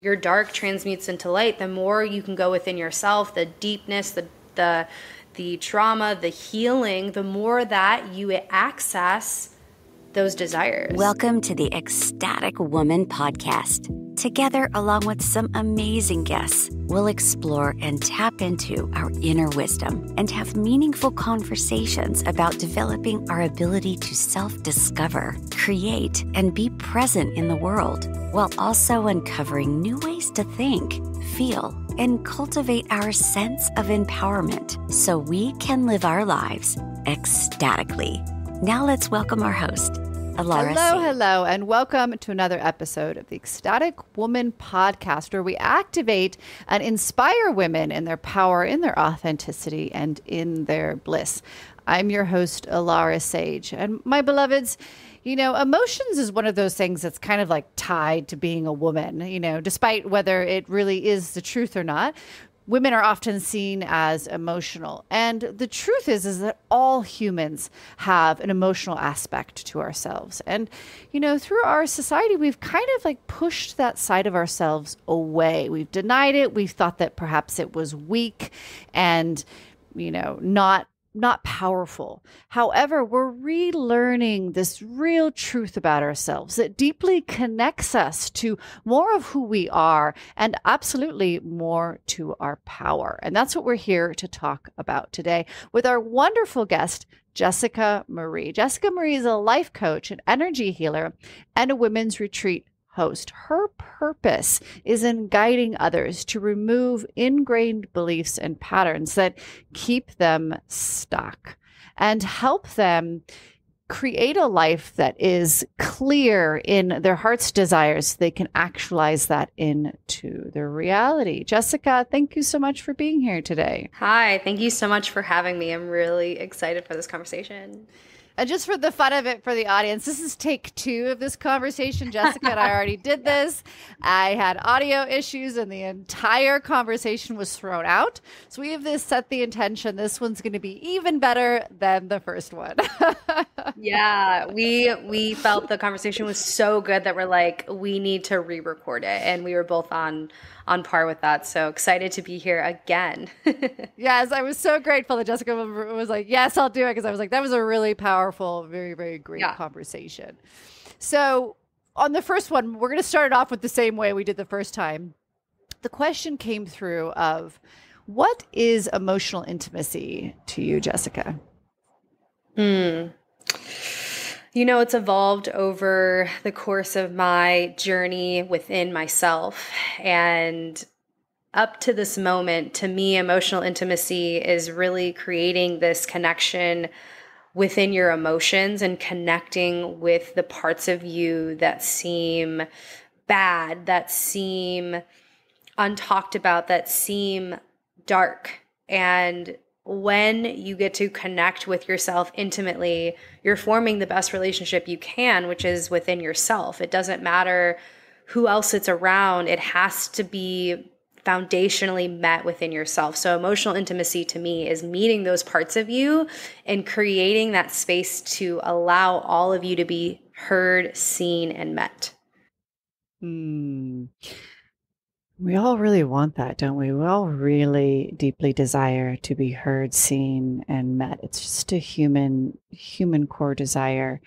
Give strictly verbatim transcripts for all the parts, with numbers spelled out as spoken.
your dark transmutes into light, the more you can go within yourself, the deepness, the the the trauma, the healing, the more that you access those desires. Welcome to the Ecstatic Woman Podcast. Together, along with some amazing guests, we'll explore and tap into our inner wisdom and have meaningful conversations about developing our ability to self-discover, create, and be present in the world, while also uncovering new ways to think, feel, and cultivate our sense of empowerment so we can live our lives ecstatically. Now let's welcome our host, Alara Sage. Hello, hello, and welcome to another episode of the Ecstatic Woman Podcast, where we activate and inspire women in their power, in their authenticity, and in their bliss. I'm your host, Alara Sage. And my beloveds, you know, emotions is one of those things that's kind of like tied to being a woman, you know, despite whether it really is the truth or not. Women are often seen as emotional. And the truth is, is that all humans have an emotional aspect to ourselves. And, you know, through our society, we've kind of like pushed that side of ourselves away. We've denied it. We've thought that perhaps it was weak and, you know, not not powerful. However, we're relearning this real truth about ourselves that deeply connects us to more of who we are and absolutely more to our power. And that's what we're here to talk about today with our wonderful guest, Jessica Marie. Jessica Marie is a life coach, an energy healer, and a women's retreat host. Her purpose is in guiding others to remove ingrained beliefs and patterns that keep them stuck and help them create a life that is clear in their heart's desires. They can actualize that into their reality. Jessica, thank you so much for being here today. Hi, thank you so much for having me. I'm really excited for this conversation. And just for the fun of it, for the audience, this is take two of this conversation. Jessica and I already did this. I had audio issues and the entire conversation was thrown out. So we have this set the intention. This one's going to be even better than the first one. Yeah, we we felt the conversation was so good that we're like, we need to re-record it. And we were both on on par with that. So excited to be here again. Yes, I was so grateful that Jessica was like, yes, I'll do it. Because I was like, that was a really powerful Powerful, very, very great yeah. conversation. So on the first one, we're going to start it off with the same way we did the first time. The question came through of, what is emotional intimacy to you, Jessica? Mm. You know, it's evolved over the course of my journey within myself. And up to this moment, to me, emotional intimacy is really creating this connection within your emotions and connecting with the parts of you that seem bad, that seem untalked about, that seem dark. And when you get to connect with yourself intimately, you're forming the best relationship you can, which is within yourself. It doesn't matter who else it's around. It has to be foundationally met within yourself. So emotional intimacy to me is meeting those parts of you and creating that space to allow all of you to be heard, seen, and met. Mm. We all really want that, don't we? We all really deeply desire to be heard, seen, and met. It's just a human, human core desire.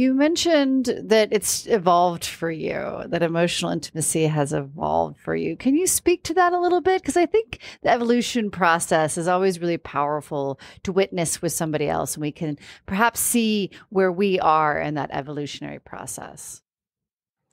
You mentioned that it's evolved for you, that emotional intimacy has evolved for you. Can you speak to that a little bit? Because I think the evolution process is always really powerful to witness with somebody else, and we can perhaps see where we are in that evolutionary process.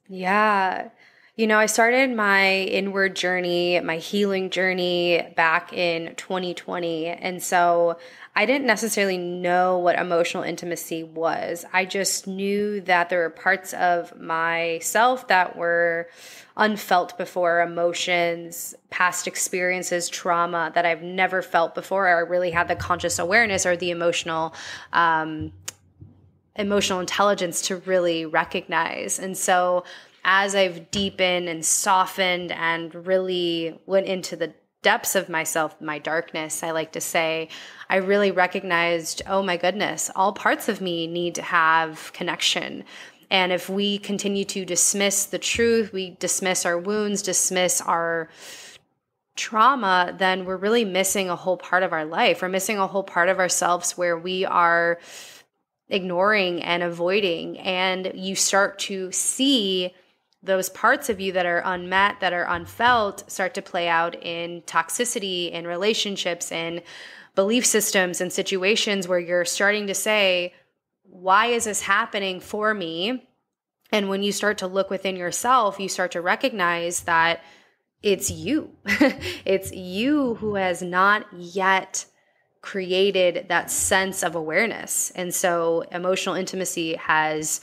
Yeah. You know, I started my inward journey, my healing journey back in twenty twenty. And so I didn't necessarily know what emotional intimacy was. I just knew that there were parts of myself that were unfelt before, emotions, past experiences, trauma that I've never felt before, or really had the conscious awareness or the emotional um, emotional intelligence to really recognize. And so as I've deepened and softened and really went into the depths of myself, my darkness, I like to say, I really recognized, oh my goodness, all parts of me need to have connection. And if we continue to dismiss the truth, we dismiss our wounds, dismiss our trauma, then we're really missing a whole part of our life. We're missing a whole part of ourselves where we are ignoring and avoiding. And you start to see those parts of you that are unmet, that are unfelt, start to play out in toxicity, in relationships, in belief systems, and situations where you're starting to say, why is this happening for me? And when you start to look within yourself, you start to recognize that it's you. It's you who has not yet created that sense of awareness. And so emotional intimacy has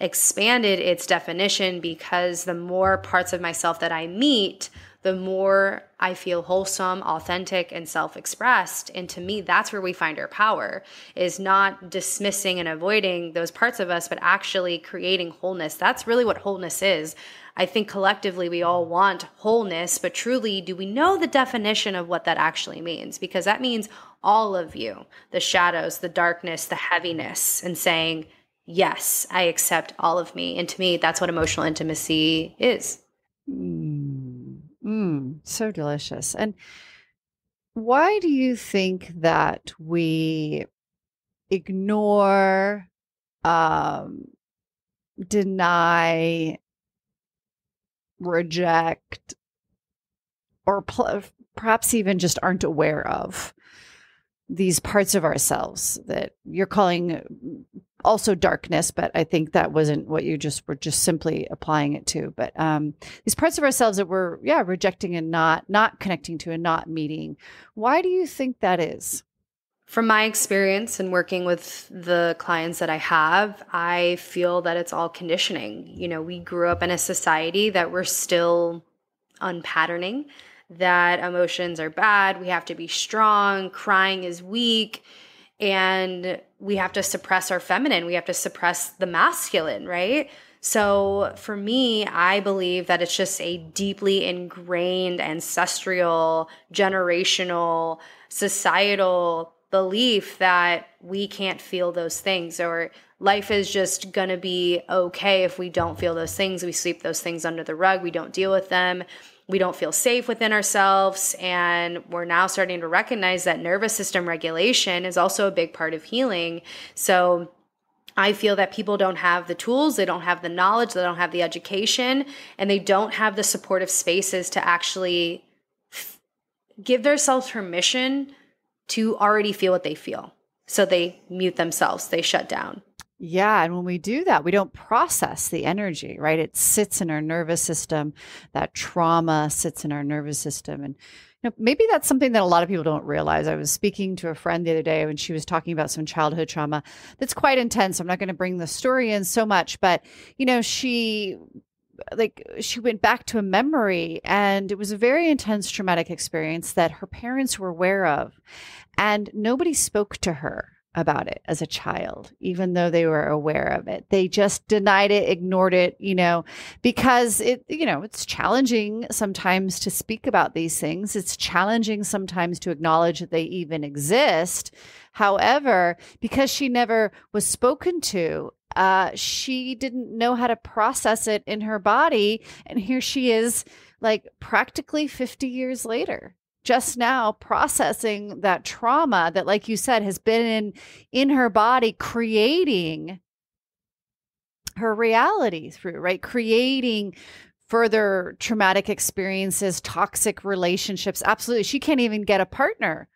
expanded its definition, because the more parts of myself that I meet, the more I feel wholesome, authentic, and self-expressed. And to me, that's where we find our power, is not dismissing and avoiding those parts of us, but actually creating wholeness. That's really what wholeness is. I think collectively we all want wholeness, but truly, do we know the definition of what that actually means? Because that means all of you, the shadows, the darkness, the heaviness, and saying, yes, I accept all of me. And to me, that's what emotional intimacy is. Mm, mm, so delicious. And why do you think that we ignore, um, deny, reject, or pl- perhaps even just aren't aware of these parts of ourselves that you're calling also darkness, but I think that wasn't what you just were just simply applying it to. But um, these parts of ourselves that we're, yeah, rejecting and not, not connecting to and not meeting. Why do you think that is? From my experience and working with the clients that I have, I feel that it's all conditioning. You know, we grew up in a society that we're still unpatterning, that emotions are bad, we have to be strong, crying is weak, and we have to suppress our feminine, we have to suppress the masculine, right? So for me, I believe that it's just a deeply ingrained, ancestral, generational, societal belief that we can't feel those things, or life is just going to be okay if we don't feel those things. We sweep those things under the rug, we don't deal with them, we don't feel safe within ourselves. And we're now starting to recognize that nervous system regulation is also a big part of healing. So I feel that people don't have the tools, they don't have the knowledge, they don't have the education, and they don't have the supportive spaces to actually give themselves permission to already feel what they feel. So they mute themselves, they shut down. Yeah. And when we do that, we don't process the energy, right? It sits in our nervous system. That trauma sits in our nervous system. And you know, maybe that's something that a lot of people don't realize. I was speaking to a friend the other day when she was talking about some childhood trauma that's quite intense. I'm not going to bring the story in so much, but you know, she like she went back to a memory, and it was a very intense traumatic experience that her parents were aware of, and nobody spoke to her about it as a child, even though they were aware of it. They just denied it, ignored it, you know, because it, you know, it's challenging sometimes to speak about these things. It's challenging sometimes to acknowledge that they even exist. However, because she never was spoken to, uh, she didn't know how to process it in her body. And here she is, like practically fifty years later, just now processing that trauma that, like you said, has been in, in her body, creating her reality through, right? Creating further traumatic experiences, toxic relationships. Absolutely. She can't even get a partner.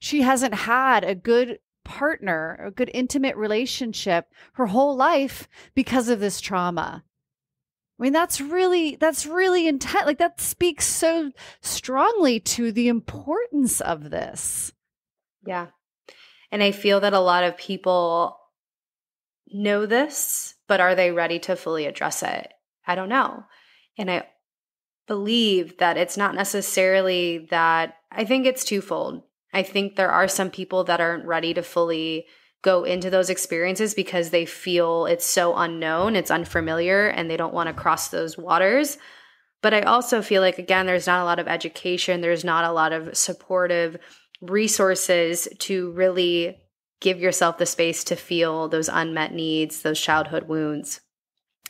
She hasn't had a good partner, a good intimate relationship her whole life because of this trauma. I mean, that's really, that's really intense. Like that speaks so strongly to the importance of this. Yeah. And I feel that a lot of people know this, but are they ready to fully address it? I don't know. And I believe that it's not necessarily that, I think it's twofold. I think there are some people that aren't ready to fully go into those experiences because they feel it's so unknown, it's unfamiliar, and they don't want to cross those waters. But I also feel like, again, there's not a lot of education, there's not a lot of supportive resources to really give yourself the space to feel those unmet needs, those childhood wounds.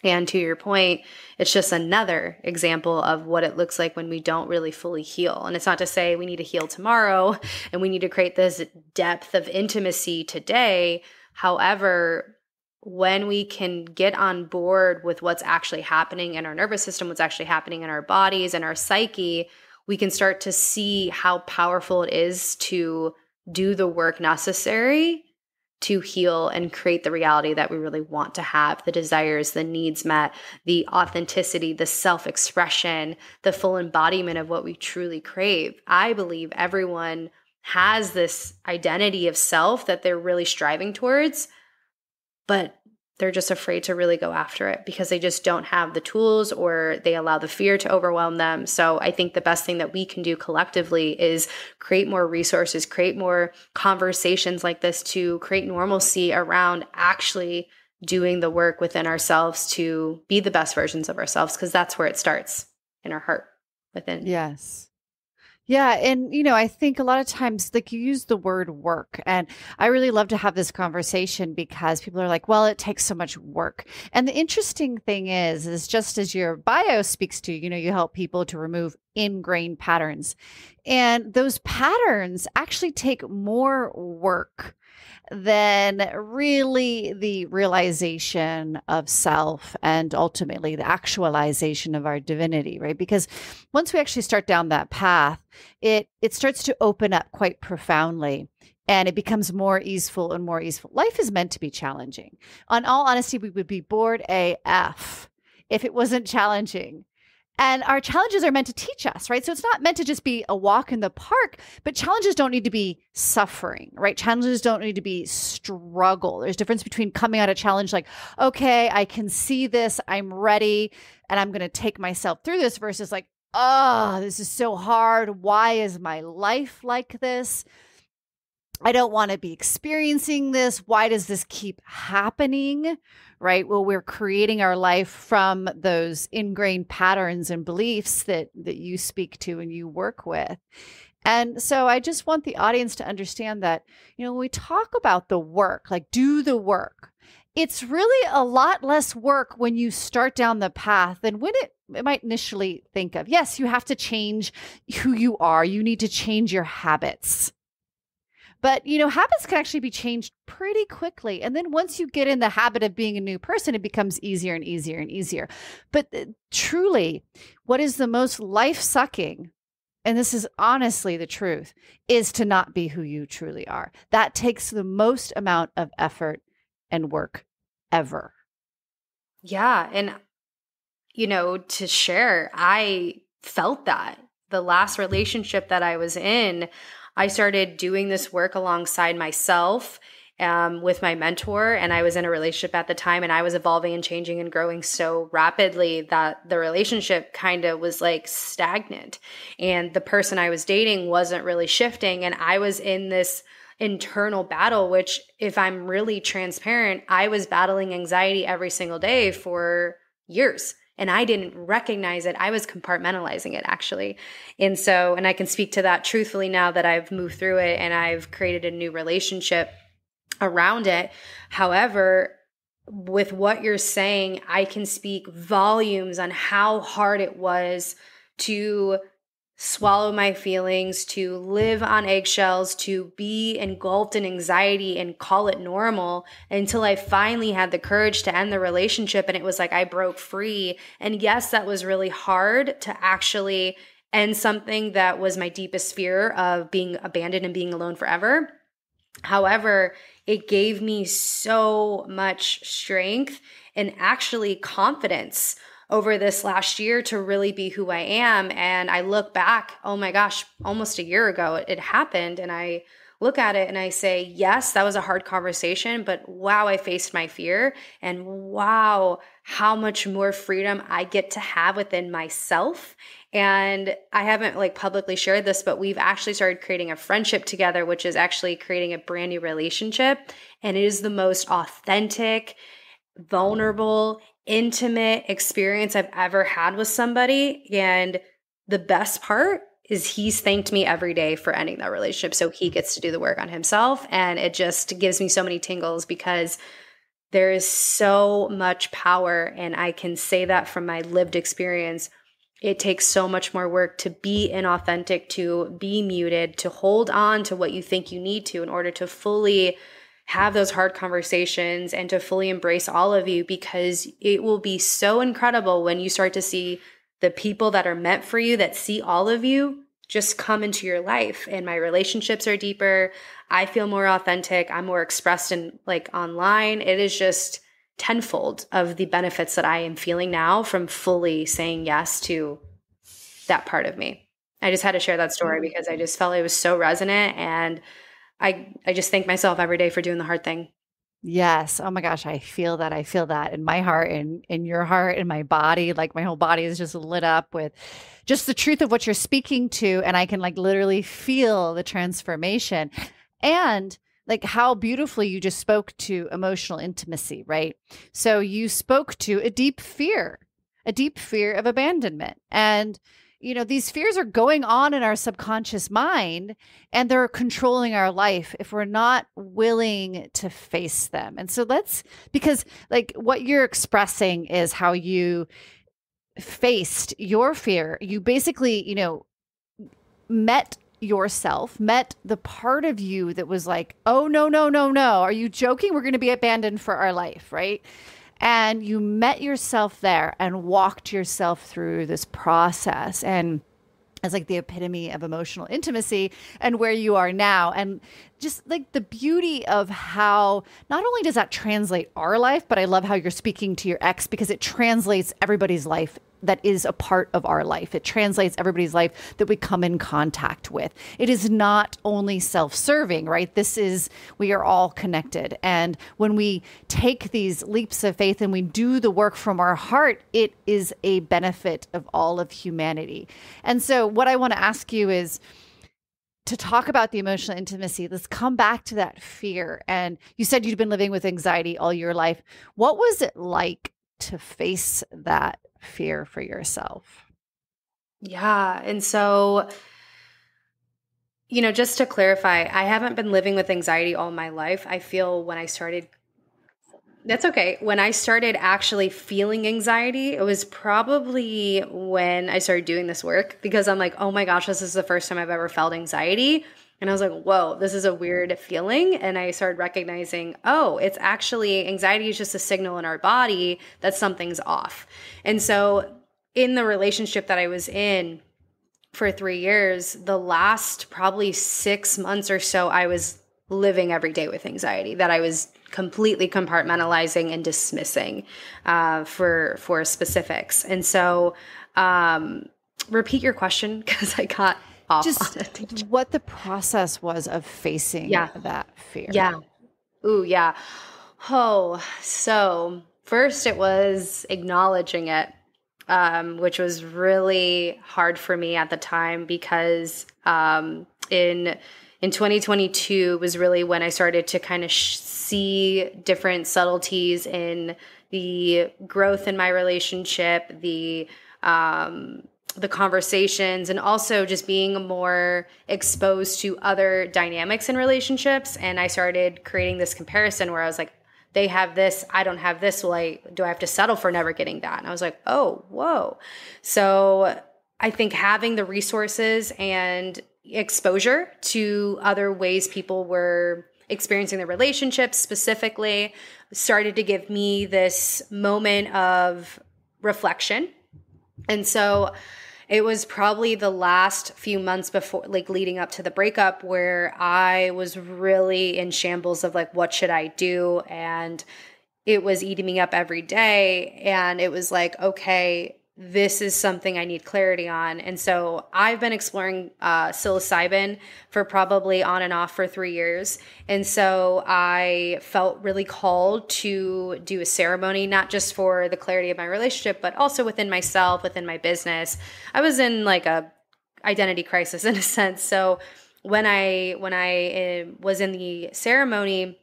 And to your point, it's just another example of what it looks like when we don't really fully heal. And it's not to say we need to heal tomorrow and we need to create this depth of intimacy today. However, when we can get on board with what's actually happening in our nervous system, what's actually happening in our bodies and our psyche, we can start to see how powerful it is to do the work necessary to heal and create the reality that we really want to have, the desires, the needs met, the authenticity, the self-expression, the full embodiment of what we truly crave. I believe everyone has this identity of self that they're really striving towards, but they're just afraid to really go after it because they just don't have the tools, or they allow the fear to overwhelm them. So I think the best thing that we can do collectively is create more resources, create more conversations like this to create normalcy around actually doing the work within ourselves to be the best versions of ourselves, because that's where it starts, in our heart, within. Yes. Yeah. And, you know, I think a lot of times, like, you use the word work, and I really love to have this conversation because people are like, well, it takes so much work. And the interesting thing is, is just as your bio speaks to, you know, you help people to remove ingrained patterns, and those patterns actually take more work than really the realization of self and ultimately the actualization of our divinity, right? Because once we actually start down that path, it it starts to open up quite profoundly, and it becomes more easeful and more easeful. Life is meant to be challenging. On all honesty, we would be bored A F if it wasn't challenging. And our challenges are meant to teach us, right? So it's not meant to just be a walk in the park, but challenges don't need to be suffering, right? Challenges don't need to be struggle. There's a difference between coming at a challenge like, okay, I can see this, I'm ready, and I'm going to take myself through this, versus like, oh, this is so hard. Why is my life like this? I don't want to be experiencing this. Why does this keep happening, right? Well, we're creating our life from those ingrained patterns and beliefs that, that you speak to and you work with. And so I just want the audience to understand that, you know, when we talk about the work, like do the work, it's really a lot less work when you start down the path than when it, it might initially think of. Yes, you have to change who you are. You need to change your habits. But, you know, habits can actually be changed pretty quickly. And then once you get in the habit of being a new person, it becomes easier and easier and easier. But uh, truly, what is the most life-sucking, and this is honestly the truth, is to not be who you truly are. That takes the most amount of effort and work ever. Yeah. And, you know, to share, I felt that. The last relationship that I was in, I started doing this work alongside myself um, with my mentor, and I was in a relationship at the time, and I was evolving and changing and growing so rapidly that the relationship kind of was like stagnant, and the person I was dating wasn't really shifting, and I was in this internal battle, which, if I'm really transparent, I was battling anxiety every single day for years. And I didn't recognize it. I was compartmentalizing it, actually. And so, and I can speak to that truthfully now that I've moved through it and I've created a new relationship around it. However, with what you're saying, I can speak volumes on how hard it was to swallow my feelings, to live on eggshells, to be engulfed in anxiety and call it normal, until I finally had the courage to end the relationship. And it was like I broke free. And yes, that was really hard to actually end something that was my deepest fear of being abandoned and being alone forever. However, it gave me so much strength and actually confidence over this last year to really be who I am. And I look back, oh my gosh, almost a year ago it, it happened. And I look at it and I say, yes, that was a hard conversation, but wow, I faced my fear. And wow, how much more freedom I get to have within myself. And I haven't like publicly shared this, but we've actually started creating a friendship together, which is actually creating a brand new relationship. And it is the most authentic, vulnerable, intimate experience I've ever had with somebody. And the best part is he's thanked me every day for ending that relationship. So he gets to do the work on himself. And it just gives me so many tingles because There is so much power, and I can say that from my lived experience. It takes so much more work to be inauthentic, to be muted, to hold on to what you think you need to in order to fully have those hard conversations and to fully embrace all of you, because it will be so incredible when you start to see the people that are meant for you, that see all of you, just come into your life. And my relationships are deeper. I feel more authentic. I'm more expressed in like online. It is just tenfold of the benefits that I am feeling now from fully saying yes to that part of me. I just had to share that story because I just felt it was so resonant. And I, I just thank myself every day for doing the hard thing. Yes. Oh my gosh. I feel that. I feel that in my heart and in, in your heart, in my body. Like my whole body is just lit up with just the truth of what you're speaking to. And I can like literally feel the transformation and like how beautifully you just spoke to emotional intimacy, right? So you spoke to a deep fear, a deep fear of abandonment. And you know, these fears are going on in our subconscious mind, and they're controlling our life if we're not willing to face them. And so let's, because like what you're expressing is how you faced your fear. You basically, you know, met yourself, met the part of you that was like, oh, no, no, no, no. Are you joking? We're going to be abandoned for our life, right? And you met yourself there and walked yourself through this process. And it's like the epitome of emotional intimacy and where you are now. And just like the beauty of how not only does that translate our life, but I love how you're speaking to your ex, because it translates everybody's life that is a part of our life. It translates everybody's life that we come in contact with. It is not only self-serving, right? This is, we are all connected. And when we take these leaps of faith and we do the work from our heart, it is a benefit of all of humanity. And so what I want to ask you is, to talk about the emotional intimacy, let's come back to that fear. And you said you'd been living with anxiety all your life. What was it like to face that fear for yourself? Yeah. And so, you know, just to clarify, I haven't been living with anxiety all my life. I feel when I started, that's okay. When I started actually feeling anxiety, it was probably when I started doing this work, because I'm like, oh my gosh, this is the first time I've ever felt anxiety. And I was like, whoa, this is a weird feeling. And I started recognizing, oh, it's actually, anxiety is just a signal in our body that something's off. And so in the relationship that I was in for three years, the last probably six months or so, I was living every day with anxiety that I was completely compartmentalizing and dismissing uh, for, for specifics. And so um, repeat your question, because I got... Just what the process was of facing yeah. that fear. Yeah. Ooh, yeah. Oh, so first it was acknowledging it, um, which was really hard for me at the time, because um, in in twenty twenty-two was really when I started to kind of sh- see different subtleties in the growth in my relationship, the um the conversations, and also just being more exposed to other dynamics in relationships. And I started creating this comparison where I was like, they have this, I don't have this. Well, I, do I have to settle for never getting that? And I was like, oh, whoa. So I think having the resources and exposure to other ways people were experiencing their relationships specifically started to give me this moment of reflection. And so it was probably the last few months before, like leading up to the breakup, where I was really in shambles of like, what should I do? And it was eating me up every day. And it was like, okay, this is something I need clarity on. And so I've been exploring uh, psilocybin for probably on and off for three years. And so I felt really called to do a ceremony, not just for the clarity of my relationship, but also within myself, within my business. I was in like a identity crisis in a sense. So when I, when I uh, was in the ceremony,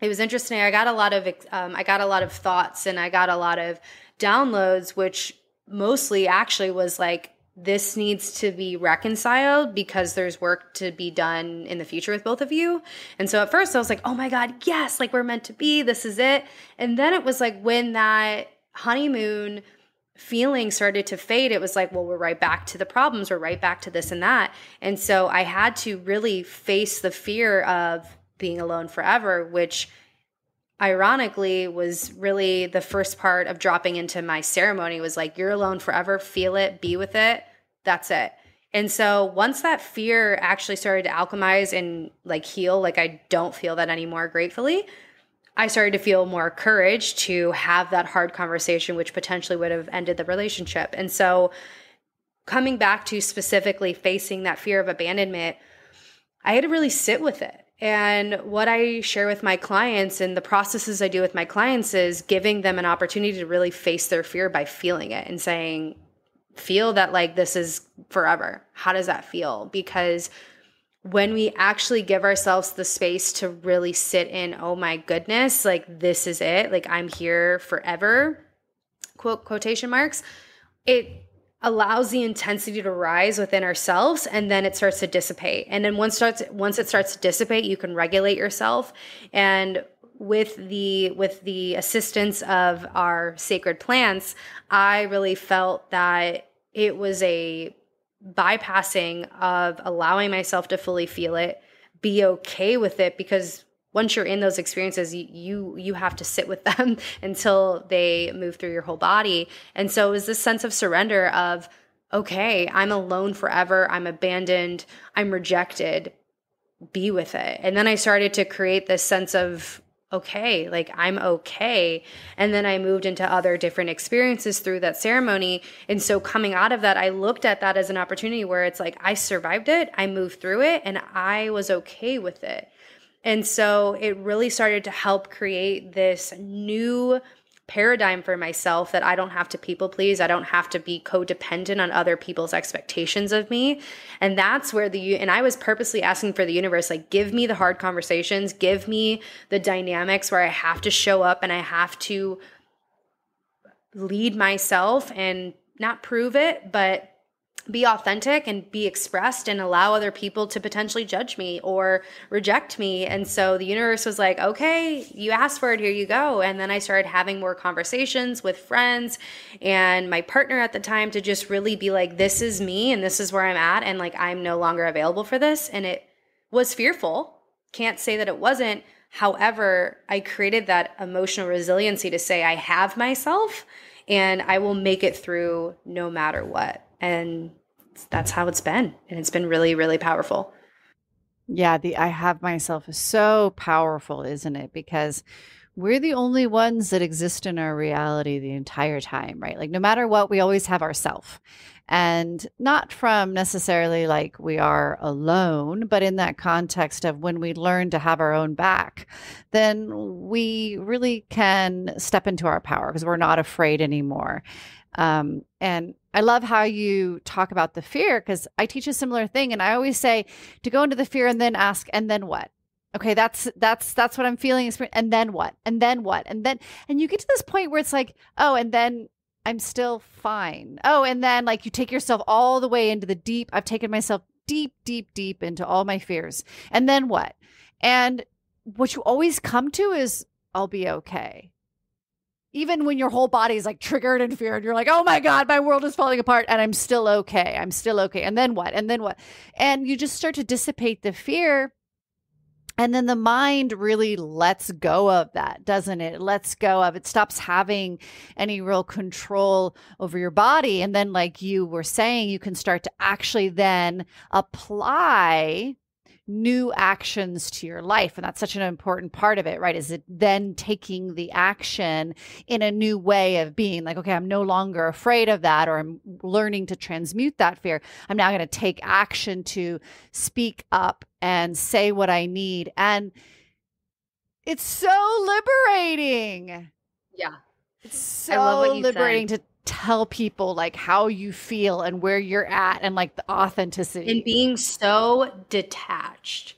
it was interesting. I got a lot of, um, I got a lot of thoughts, and I got a lot of downloads, which mostly actually was like, this needs to be reconciled because there's work to be done in the future with both of you. And so at first I was like, oh my God, yes, like we're meant to be, this is it. And then it was like when that honeymoon feeling started to fade, it was like, well, we're right back to the problems. We're right back to this and that. And so I had to really face the fear of being alone forever, which ironically was really the first part of dropping into my ceremony was like, you're alone forever, feel it, be with it. That's it. And so once that fear actually started to alchemize and like heal, like I don't feel that anymore, gratefully, I started to feel more courage to have that hard conversation, which potentially would have ended the relationship. And so coming back to specifically facing that fear of abandonment, I had to really sit with it. And what I share with my clients and the processes I do with my clients is giving them an opportunity to really face their fear by feeling it and saying, feel that like this is forever. How does that feel? Because when we actually give ourselves the space to really sit in, oh my goodness, like this is it. Like I'm here forever, quote quotation marks, it allows the intensity to rise within ourselves, and then it starts to dissipate. And then once starts once it starts to dissipate, you can regulate yourself. And with the with the assistance of our sacred plants, I really felt that it was a bypassing of allowing myself to fully feel it, be okay with it, because once you're in those experiences, you, you you have to sit with them until they move through your whole body. And so it was this sense of surrender of, okay, I'm alone forever. I'm abandoned. I'm rejected. Be with it. And then I started to create this sense of, okay, like I'm okay. And then I moved into other different experiences through that ceremony. And so coming out of that, I looked at that as an opportunity where it's like, I survived it. I moved through it and I was okay with it. And so it really started to help create this new paradigm for myself that I don't have to people please. I don't have to be codependent on other people's expectations of me. And that's where the, and I was purposely asking for the universe, like, give me the hard conversations, give me the dynamics where I have to show up and I have to lead myself and not prove it, but be authentic and be expressed and allow other people to potentially judge me or reject me. And so the universe was like, okay, you asked for it, here you go. And then I started having more conversations with friends and my partner at the time to just really be like, this is me and this is where I'm at. And like, I'm no longer available for this. And it was fearful. Can't say that it wasn't. However, I created that emotional resiliency to say, I have myself and I will make it through no matter what. And that's how it's been. And it's been really, really powerful. Yeah, the I have myself is so powerful, isn't it? Because we're the only ones that exist in our reality the entire time, right? Like no matter what, we always have ourself. And not from necessarily like we are alone, but in that context of when we learn to have our own back, then we really can step into our power because we're not afraid anymore. Um, and I love how you talk about the fear because I teach a similar thing. And I always say to go into the fear and then ask, and then what? Okay, that's, that's, that's what I'm feeling. And then what? And then what? And then, and you get to this point where it's like, oh, and then I'm still fine. Oh, and then like you take yourself all the way into the deep. I've taken myself deep, deep, deep into all my fears. And then what? And what you always come to is I'll be okay. Even when your whole body is like triggered and feared, you're like, oh my God, my world is falling apart and I'm still okay. I'm still okay. And then what? And then what? And you just start to dissipate the fear. And then the mind really lets go of that, doesn't it? It lets go of, it stops having any real control over your body. And then like you were saying, you can start to actually then apply new actions to your life. And that's such an important part of it, right? Is it then taking the action in a new way of being like, okay, I'm no longer afraid of that, or I'm learning to transmute that fear. I'm now going to take action to speak up and say what I need. And it's so liberating. Yeah. It's so liberating to tell people like how you feel and where you're at and like the authenticity. And being so detached.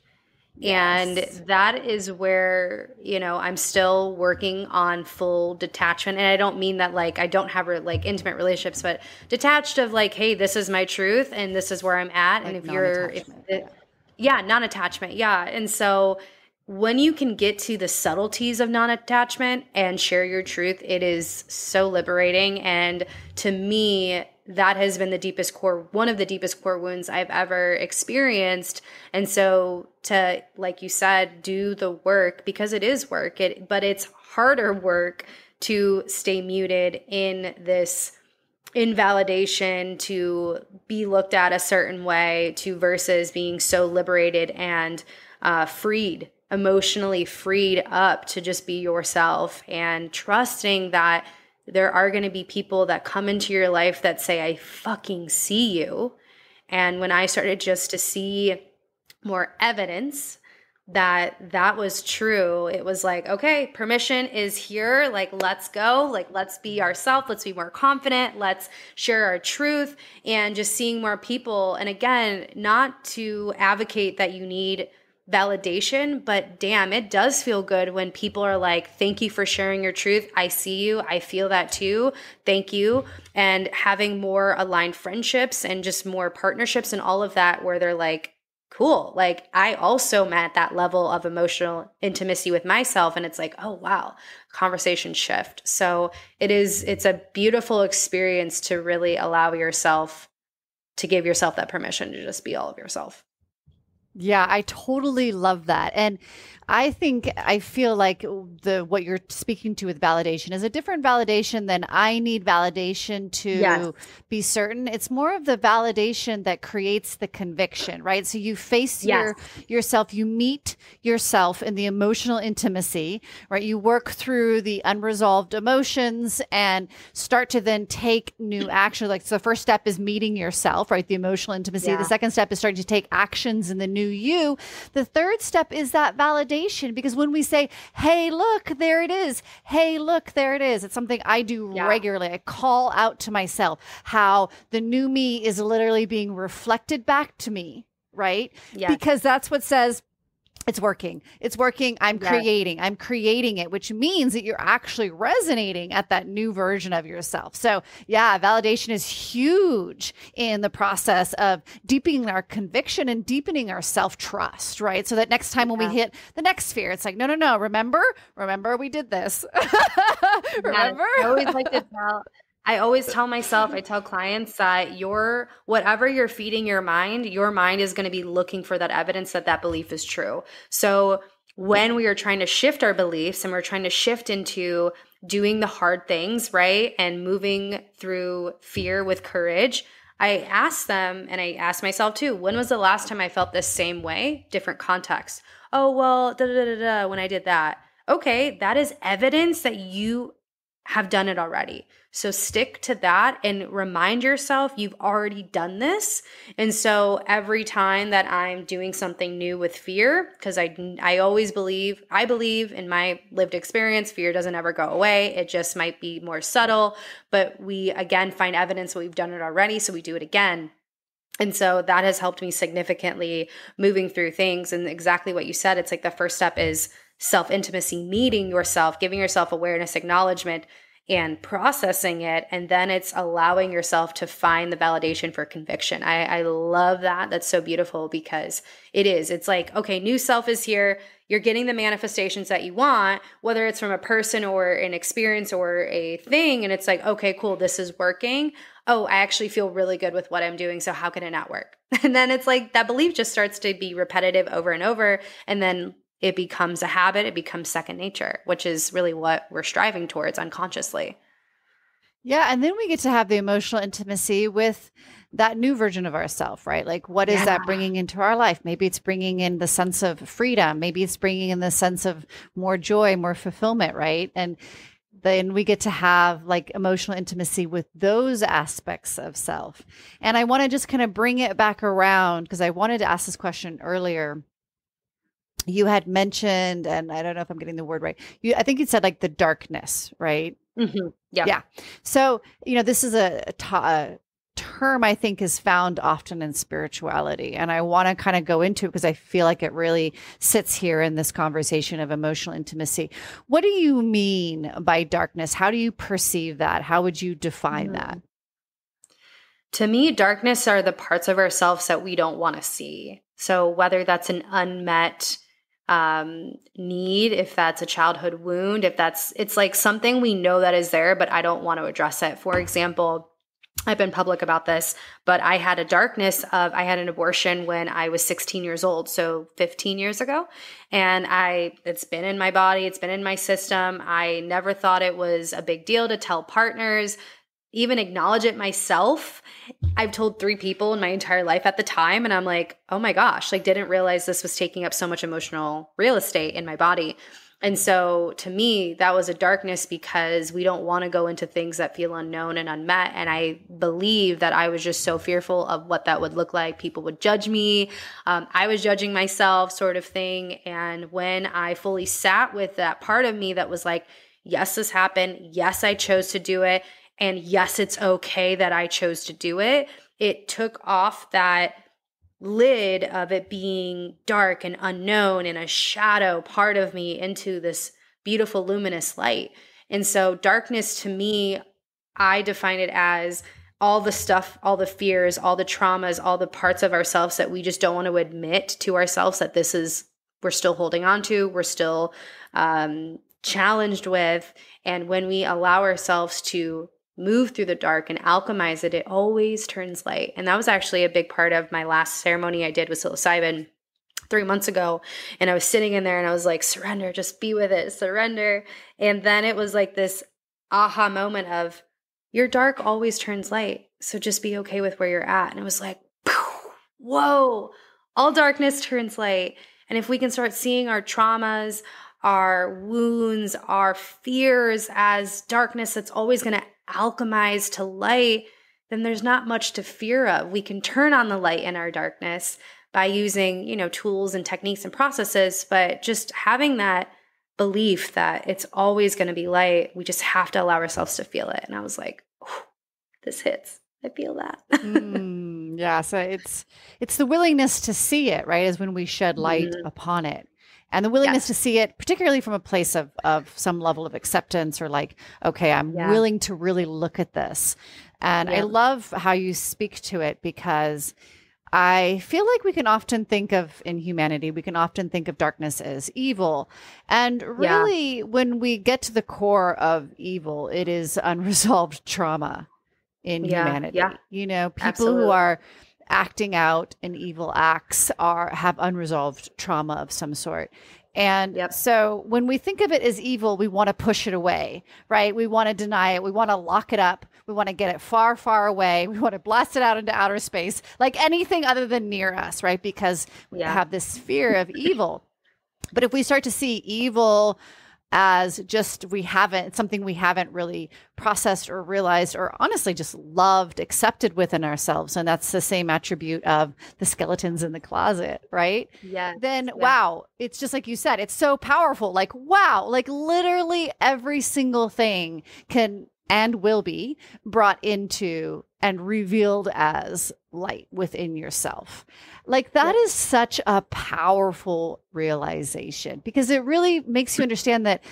Yes. And that is where, you know, I'm still working on full detachment. And I don't mean that, like, I don't have like intimate relationships, but detached of like, hey, this is my truth and this is where I'm at. Like, and if you're, if it, yeah, non-attachment. Yeah. And so when you can get to the subtleties of non-attachment and share your truth, it is so liberating. And to me, that has been the deepest core, one of the deepest core wounds I've ever experienced. And so to, like you said, do the work, because it is work, it, but it's harder work to stay muted in this invalidation, to be looked at a certain way, to versus being so liberated and uh, freed, emotionally freed up to just be yourself, and trusting that there are going to be people that come into your life that say, I fucking see you. And when I started just to see more evidence that that was true, it was like, okay, permission is here. Like, let's go. Like, let's be ourselves. Let's be more confident. Let's share our truth. And just seeing more people. And again, not to advocate that you need validation, but damn, it does feel good when people are like, thank you for sharing your truth. I see you. I feel that too. Thank you. And having more aligned friendships and just more partnerships and all of that, where they're like, cool. Like, I also am at that level of emotional intimacy with myself. And it's like, oh, wow, conversation shift. So it is, it's a beautiful experience to really allow yourself to give yourself that permission to just be all of yourself. Yeah, I totally love that. And I think I feel like the what you're speaking to with validation is a different validation than I need validation to yes. be certain. It's more of the validation that creates the conviction, right? So you face yes. your yourself, you meet yourself in the emotional intimacy, right? You work through the unresolved emotions and start to then take new action. Like, so the first step is meeting yourself, right? The emotional intimacy. Yeah. The second step is starting to take actions in the new you. The third step is that validation, because when we say, hey, look, there it is. Hey, look, there it is. It's something I do yeah. regularly. I call out to myself how the new me is literally being reflected back to me, right? Yes. Because that's what says, it's working. It's working. I'm yes. creating. I'm creating it, which means that you're actually resonating at that new version of yourself. So yeah, validation is huge in the process of deepening our conviction and deepening our self-trust, right? So that next time when yeah. we hit the next sphere, it's like, no, no, no. Remember, remember we did this. Remember? Yes. I always like to tell, I always tell myself, I tell clients that your whatever you're feeding your mind, your mind is going to be looking for that evidence that that belief is true. So when we are trying to shift our beliefs and we're trying to shift into doing the hard things, right, and moving through fear with courage, I ask them, and I ask myself too, when was the last time I felt this same way? Different context. Oh, well, da da da da, when I did that. Okay, that is evidence that you have done it already. So stick to that and remind yourself you've already done this. And so every time that I'm doing something new with fear, because I, I always believe, I believe in my lived experience, fear doesn't ever go away. It just might be more subtle, but we again find evidence that we've done it already. So we do it again. And so that has helped me significantly moving through things. And exactly what you said, it's like the first step is self-intimacy, meeting yourself, giving yourself awareness, acknowledgement, and processing it. And then it's allowing yourself to find the validation for conviction. I, I love that. That's so beautiful, because it is. It's like, okay, new self is here. You're getting the manifestations that you want, whether it's from a person or an experience or a thing. And it's like, okay, cool, this is working. Oh, I actually feel really good with what I'm doing. So how can it not work? And then it's like that belief just starts to be repetitive over and over. And then it becomes a habit. It becomes second nature, which is really what we're striving towards unconsciously. Yeah. And then we get to have the emotional intimacy with that new version of ourself, right? Like, what is yeah. that bringing into our life? Maybe it's bringing in the sense of freedom. Maybe it's bringing in the sense of more joy, more fulfillment, right? And then we get to have like emotional intimacy with those aspects of self. And I want to just kind of bring it back around, because I wanted to ask this question earlier. You had mentioned, and I don't know if I'm getting the word right. You, I think you said like the darkness, right? Mm-hmm. Yeah. Yeah. So, you know, this is a, a, a term I think is found often in spirituality. And I want to kind of go into it because I feel like it really sits here in this conversation of emotional intimacy. What do you mean by darkness? How do you perceive that? How would you define mm-hmm. that? To me, darkness are the parts of ourselves that we don't want to see. So whether that's an unmet um, need, if that's a childhood wound, if that's, it's like something we know that is there, but I don't want to address it. For example, I've been public about this, but I had a darkness of, I had an abortion when I was sixteen years old, so fifteen years ago. And I, it's been in my body, it's been in my system. I never thought it was a big deal to tell partners, even acknowledge it myself. I've told three people in my entire life at the time, and I'm like, oh my gosh, like didn't realize this was taking up so much emotional real estate in my body. And so to me, that was a darkness because we don't want to go into things that feel unknown and unmet. And I believe that I was just so fearful of what that would look like. People would judge me. Um, I was judging myself, sort of thing. And when I fully sat with that part of me that was like, yes, this happened. Yes, I chose to do it. And yes, it's okay that I chose to do it. It took off that lid of it being dark and unknown and a shadow part of me into this beautiful luminous light. And so darkness to me, I define it as all the stuff, all the fears, all the traumas, all the parts of ourselves that we just don't want to admit to ourselves that this is, we're still holding on to, we're still um, challenged with. And when we allow ourselves to move through the dark and alchemize it, it always turns light. And that was actually a big part of my last ceremony I did with psilocybin three months ago. And I was sitting in there and I was like, surrender, just be with it, surrender. And then it was like this aha moment of your dark always turns light. So just be okay with where you're at. And it was like, whoa, all darkness turns light. And if we can start seeing our traumas, our wounds, our fears as darkness that's always going to alchemized to light, then there's not much to fear of. We can turn on the light in our darkness by using, you know, tools and techniques and processes, but just having that belief that it's always going to be light, we just have to allow ourselves to feel it. And I was like, this hits. I feel that. mm, yeah. So it's, it's the willingness to see it, right? Is when we shed light mm-hmm. upon it. And the willingness yes. to see it, particularly from a place of of some level of acceptance or like, okay, I'm yeah. willing to really look at this. And yeah. I love how you speak to it because I feel like we can often think of in humanity, we can often think of darkness as evil. And really yeah. when we get to the core of evil, it is unresolved trauma in yeah. humanity. Yeah. You know, people Absolutely. who are acting out and evil acts are have unresolved trauma of some sort. And yep. so when we think of it as evil, we want to push it away, right? We want to deny it. We want to lock it up. We want to get it far, far away. We want to blast it out into outer space, like anything other than near us, right? Because we yeah. have this fear of evil. But if we start to see evil as just we haven't, something we haven't really processed or realized or honestly just loved, accepted within ourselves. And that's the same attribute of the skeletons in the closet, right? Yeah. Then, yeah. wow, it's just like you said, it's so powerful. Like, wow, like literally every single thing can and will be brought into and revealed as light within yourself. Like that yeah. is such a powerful realization because it really makes you understand that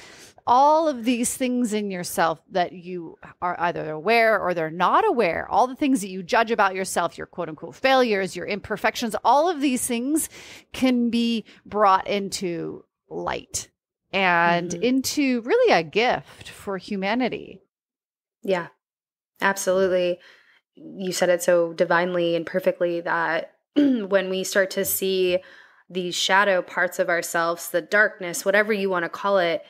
all of these things in yourself that you are either aware or they're not aware, all the things that you judge about yourself, your quote unquote failures, your imperfections, all of these things can be brought into light and mm-hmm. into really a gift for humanity. Yeah, absolutely. You said it so divinely and perfectly that when we start to see these shadow parts of ourselves, the darkness, whatever you want to call it,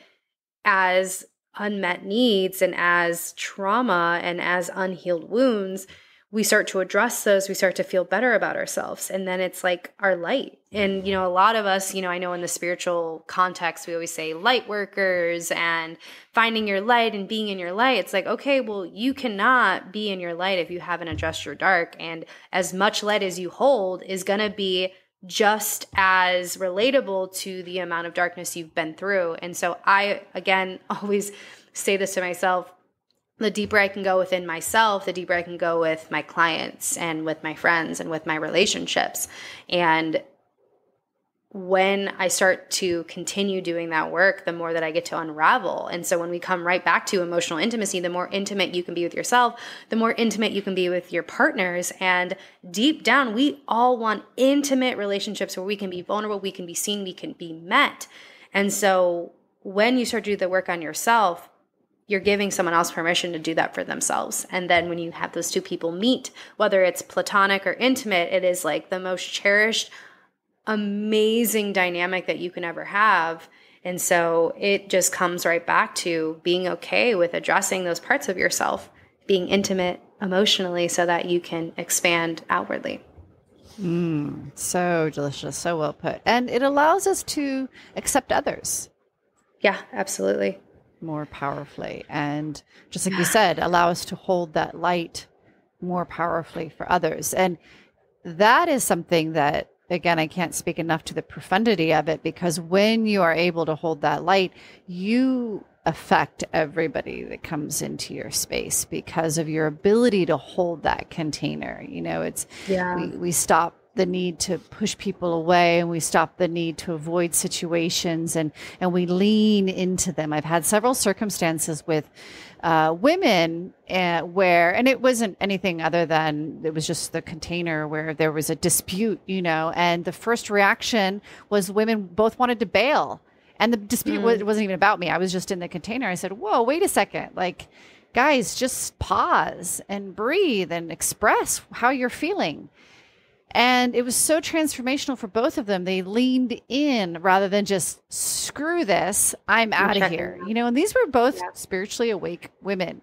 as unmet needs and as trauma and as unhealed wounds, we start to address those. We start to feel better about ourselves. And then it's like our light. And, you know, a lot of us, you know, I know in the spiritual context, we always say light workers and finding your light and being in your light. It's like, okay, well, you cannot be in your light if you haven't addressed your dark. And as much light as you hold is going to be just as relatable to the amount of darkness you've been through. And so I, again, always say this to myself, the deeper I can go within myself, the deeper I can go with my clients and with my friends and with my relationships. And when I start to continue doing that work, the more that I get to unravel. And so when we come right back to emotional intimacy, the more intimate you can be with yourself, the more intimate you can be with your partners. And deep down, we all want intimate relationships where we can be vulnerable, we can be seen, we can be met. And so when you start to do the work on yourself, you're giving someone else permission to do that for themselves. And then when you have those two people meet, whether it's platonic or intimate, it is like the most cherished, amazing dynamic that you can ever have. And so it just comes right back to being okay with addressing those parts of yourself, being intimate emotionally so that you can expand outwardly. Mm, so delicious, so well put. And it allows us to accept others. Yeah, absolutely. More powerfully. And just like you said, allow us to hold that light more powerfully for others. And that is something that, again, I can't speak enough to the profundity of it, because when you are able to hold that light, you affect everybody that comes into your space because of your ability to hold that container. You know, it's, yeah. we, we stop the need to push people away, and we stop the need to avoid situations, and, and we lean into them. I've had several circumstances with uh, women uh, where, and it wasn't anything other than it was just the container where there was a dispute, you know, and the first reaction was women both wanted to bail, and the dispute mm. wasn't even about me. I was just in the container. I said, whoa, wait a second. Like, guys, just pause and breathe and express how you're feeling. And it was so transformational for both of them. They leaned in rather than just, screw this, I'm out of here. You know, and these were both yeah. spiritually awake women.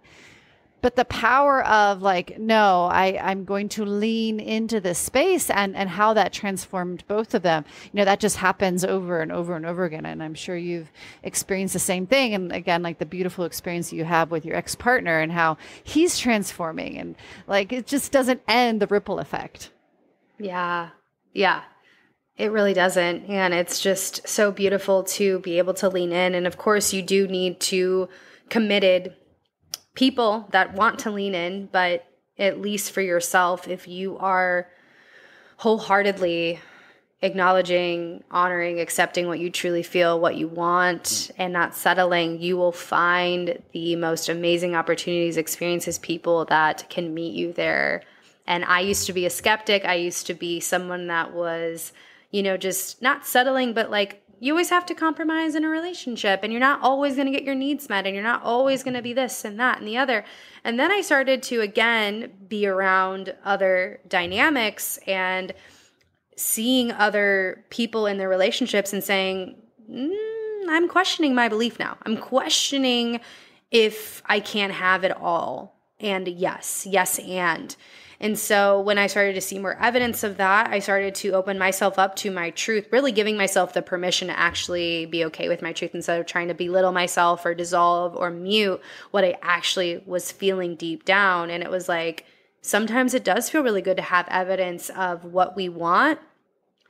But the power of like, no, I, I'm going to lean into this space, and, and how that transformed both of them. You know, that just happens over and over and over again. And I'm sure you've experienced the same thing. And again, like the beautiful experience you have with your ex-partner and how he's transforming, and like, it just doesn't end, the ripple effect. Yeah. Yeah. It really doesn't. And it's just so beautiful to be able to lean in. And of course, you do need to committed people that want to lean in, but at least for yourself, if you are wholeheartedly acknowledging, honoring, accepting what you truly feel, what you want, and not settling, you will find the most amazing opportunities, experiences, people that can meet you there. And I used to be a skeptic. I used to be someone that was, you know, just not settling, but like, you always have to compromise in a relationship, and you're not always going to get your needs met, and you're not always going to be this and that and the other. And then I started to, again, be around other dynamics and seeing other people in their relationships and saying, mm, I'm questioning my belief now. I'm questioning if I can't have it all. And yes, yes, and. And so when I started to see more evidence of that, I started to open myself up to my truth, really giving myself the permission to actually be okay with my truth instead of trying to belittle myself or dissolve or mute what I actually was feeling deep down. And it was like, sometimes it does feel really good to have evidence of what we want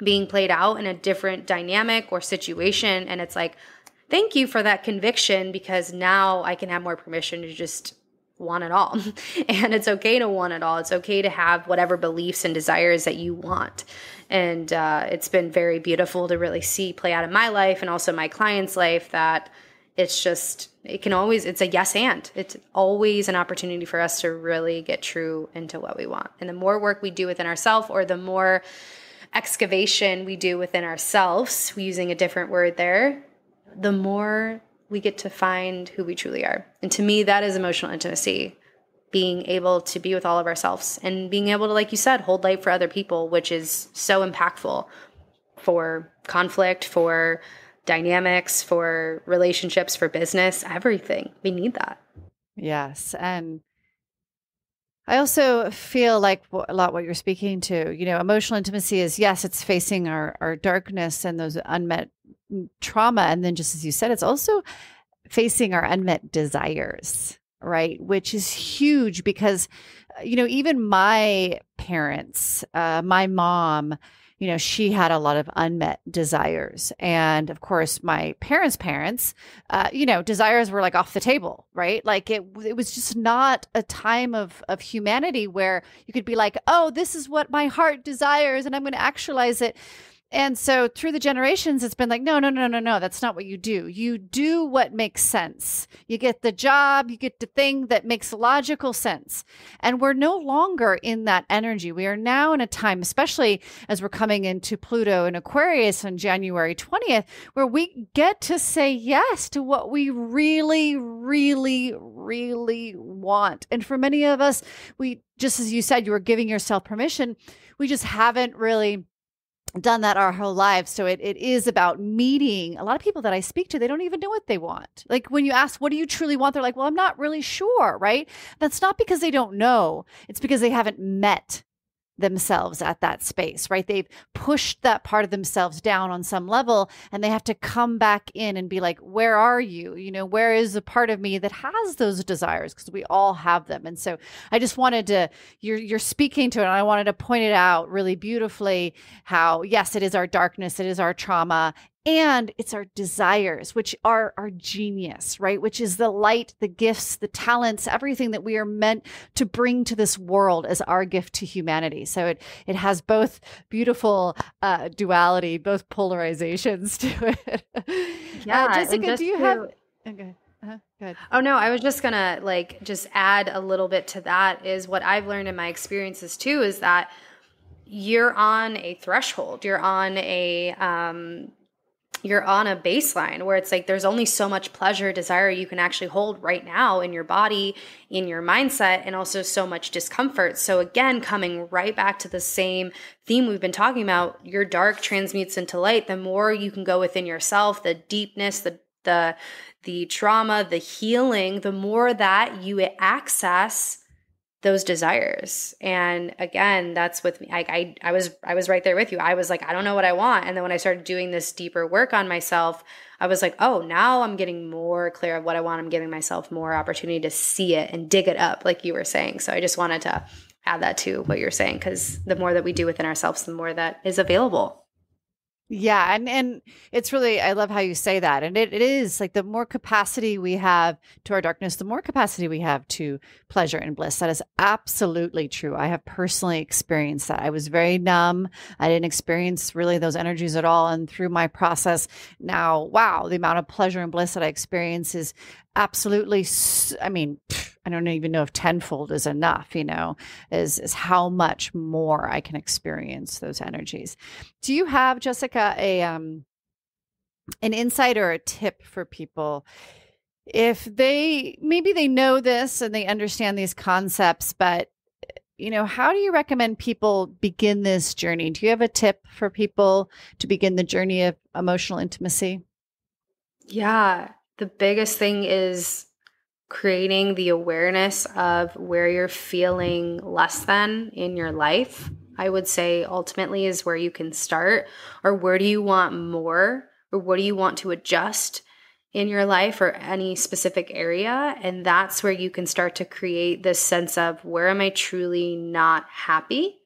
being played out in a different dynamic or situation. And it's like, thank you for that conviction, because now I can have more permission to just want it all. And it's okay to want it all. It's okay to have whatever beliefs and desires that you want. And uh, it's been very beautiful to really see play out in my life and also my clients' life, that it's just, it can always, it's a yes and. It's always an opportunity for us to really get true into what we want. And the more work we do within ourselves, or the more excavation we do within ourselves, using a different word there, the more we get to find who we truly are. And to me, that is emotional intimacy, being able to be with all of ourselves and being able to, like you said, hold light for other people, which is so impactful for conflict, for dynamics, for relationships, for business, everything. We need that. Yes. And I also feel like a lot what you're speaking to, you know, emotional intimacy is, yes, it's facing our, our darkness and those unmet trauma. And then just as you said, it's also facing our unmet desires, right? Which is huge because, you know, even my parents, uh, my mom, you know, she had a lot of unmet desires. And of course, my parents' parents, uh, you know, desires were like off the table, right? Like it, it was just not a time of, of humanity where you could be like, oh, this is what my heart desires and I'm going to actualize it. And so through the generations, it's been like, no, no, no, no, no, that's not what you do. You do what makes sense. You get the job, you get the thing that makes logical sense. And we're no longer in that energy. We are now in a time, especially as we're coming into Pluto and Aquarius on January twentieth, where we get to say yes to what we really, really, really want. And for many of us, we, just as you said, you were giving yourself permission, we just haven't really done that our whole lives. So it, it is about meeting a lot of people that I speak to. They don't even know what they want. Like when you ask, what do you truly want? They're like, well, I'm not really sure. Right. That's not because they don't know. It's because they haven't met themselves at that space, right? They've pushed that part of themselves down on some level, and they have to come back in and be like, where are you? You know, where is the part of me that has those desires? Because we all have them. And so I just wanted to, you're, you're speaking to it, and I wanted to point it out really beautifully how, yes, it is our darkness, it is our trauma, and it's our desires, which are our genius, right? Which is the light, the gifts, the talents, everything that we are meant to bring to this world as our gift to humanity. So it it has both beautiful uh, duality, both polarizations to it. Yeah, uh, Jessica, do you to, have? Okay. Uh-huh. Go ahead. Oh no, I was just gonna like just add a little bit to that. Is what I've learned in my experiences too is that you're on a threshold. You're on a um, you're on a baseline where it's like, there's only so much pleasure, desire you can actually hold right now in your body, in your mindset, and also so much discomfort. So again, coming right back to the same theme we've been talking about, your dark transmutes into light. The more you can go within yourself, the deepness, the, the, the trauma, the healing, the more that you access those desires. And again, that's with me. I, I, I was, I was right there with you. I was like, I don't know what I want. And then when I started doing this deeper work on myself, I was like, oh, now I'm getting more clear of what I want. I'm giving myself more opportunity to see it and dig it up, like you were saying. So I just wanted to add that to what you're saying, because the more that we do within ourselves, the more that is available. Yeah. And, and it's really, I love how you say that. And it, it is like the more capacity we have to our darkness, the more capacity we have to pleasure and bliss. That is absolutely true. I have personally experienced that. I was very numb. I didn't experience really those energies at all. And through my process now, wow, the amount of pleasure and bliss that I experience is absolutely, I mean, I don't even know if tenfold is enough, you know, is, is how much more I can experience those energies. Do you have, Jessica, a, um, an insight or a tip for people if they, maybe they know this and they understand these concepts, but you know, how do you recommend people begin this journey? Do you have a tip for people to begin the journey of emotional intimacy? Yeah. The biggest thing is creating the awareness of where you're feeling less than in your life, I would say ultimately is where you can start. Or where do you want more? Or what do you want to adjust in your life or any specific area? And that's where you can start to create this sense of, where am I truly not happy?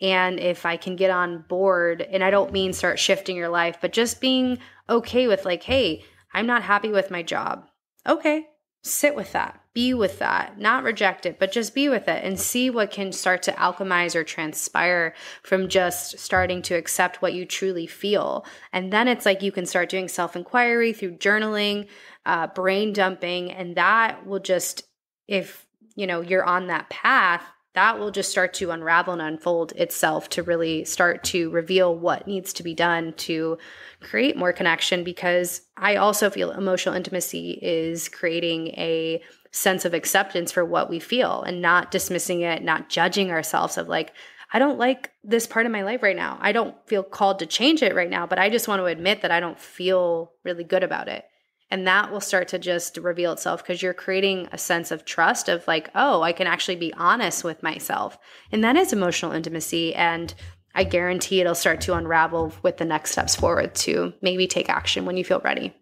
And if I can get on board, and I don't mean start shifting your life, but just being okay with like, hey, I'm not happy with my job. Okay, sit with that, be with that, not reject it, but just be with it and see what can start to alchemize or transpire from just starting to accept what you truly feel. And then it's like you can start doing self-inquiry through journaling, uh, brain dumping, and that will just, if you know you're on that path, that will just start to unravel and unfold itself to really start to reveal what needs to be done to create more connection. Because I also feel emotional intimacy is creating a sense of acceptance for what we feel and not dismissing it, not judging ourselves of like, I don't like this part of my life right now. I don't feel called to change it right now, but I just want to admit that I don't feel really good about it. And that will start to just reveal itself, because you're creating a sense of trust of like, oh, I can actually be honest with myself. And that is emotional intimacy. And I guarantee it'll start to unravel with the next steps forward to maybe take action when you feel ready.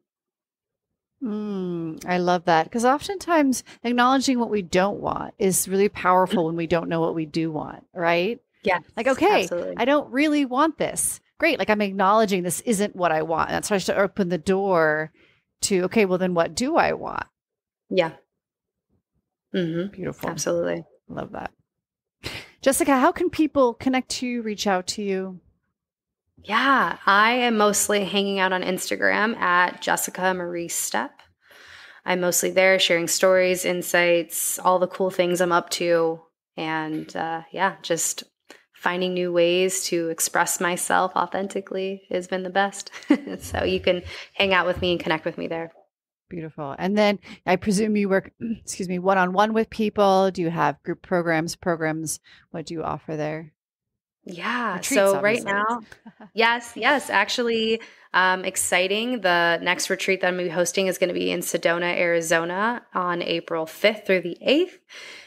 Mm, I love that, because oftentimes acknowledging what we don't want is really powerful when we don't know what we do want, right? Yeah. Like, okay, absolutely. I don't really want this. Great. Like, I'm acknowledging this isn't what I want. That's why I should open the door to, okay, well then what do I want? Yeah. Mm-hmm. Beautiful. Absolutely. Love that. Jessica, how can people connect to you, reach out to you? Yeah, I am mostly hanging out on Instagram at Jessica Marie Step. I'm mostly there sharing stories, insights, all the cool things I'm up to. And uh, yeah, just finding new ways to express myself authentically has been the best. So you can hang out with me and connect with me there. Beautiful. And then I presume you work, excuse me, one-on-one with people. Do you have group programs, programs? What do you offer there? Yeah. Retreats, so obviously. Right now, yes, yes. Actually, um, exciting. The next retreat that I'm going to be hosting is going to be in Sedona, Arizona on April fifth through the eighth.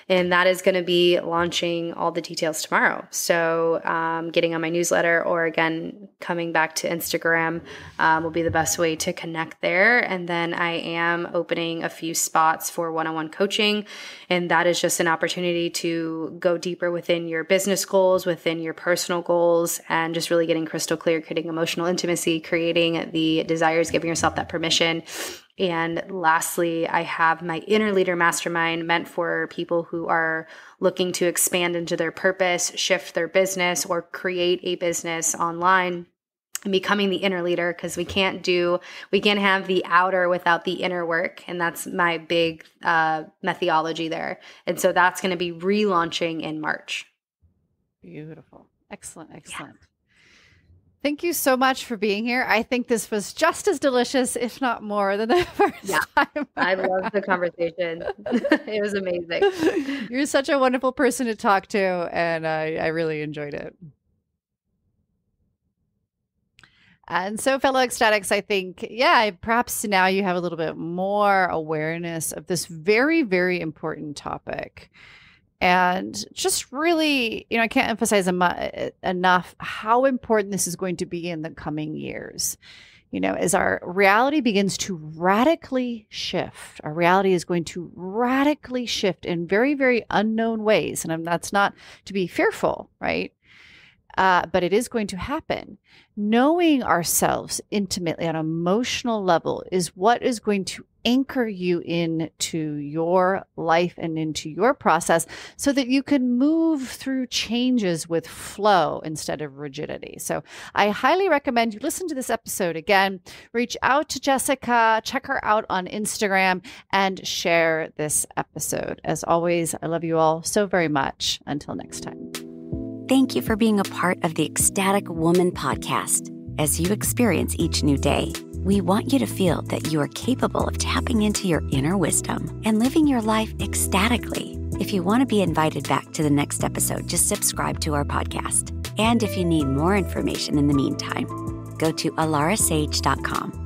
And that is going to be launching all the details tomorrow. So um, getting on my newsletter or, again, coming back to Instagram um, will be the best way to connect there. And then I am opening a few spots for one-on-one coaching. And that is just an opportunity to go deeper within your business goals, within your personal goals, and just really getting crystal clear, creating emotional intimacy, creating the desires, giving yourself that permission. And lastly, I have my Inner Leader Mastermind meant for people who are looking to expand into their purpose, shift their business, or create a business online and becoming the inner leader, because we can't do, we can't have the outer without the inner work. And that's my big uh, methodology there. And so that's going to be relaunching in March. Beautiful. Excellent. Excellent. Yeah. Thank you so much for being here. I think this was just as delicious, if not more, than the first yeah, time. I loved the conversation. It was amazing. You're such a wonderful person to talk to, and I, I really enjoyed it. And so, fellow ecstatics, I think, yeah, perhaps now you have a little bit more awareness of this very, very important topic. And just really, you know, I can't emphasize em- enough how important this is going to be in the coming years. You know, as our reality begins to radically shift, our reality is going to radically shift in very, very unknown ways. And I'm, that's not to be fearful, right? Uh, but it is going to happen. Knowing ourselves intimately on an emotional level is what is going to anchor you into your life and into your process so that you can move through changes with flow instead of rigidity. So I highly recommend you listen to this episode again, reach out to Jessica, check her out on Instagram, and share this episode. As always, I love you all so very much. Until next time. Thank you for being a part of the Ecstatic Woman Podcast. As you experience each new day, we want you to feel that you are capable of tapping into your inner wisdom and living your life ecstatically. If you want to be invited back to the next episode, just subscribe to our podcast. And if you need more information in the meantime, go to alara sage dot com.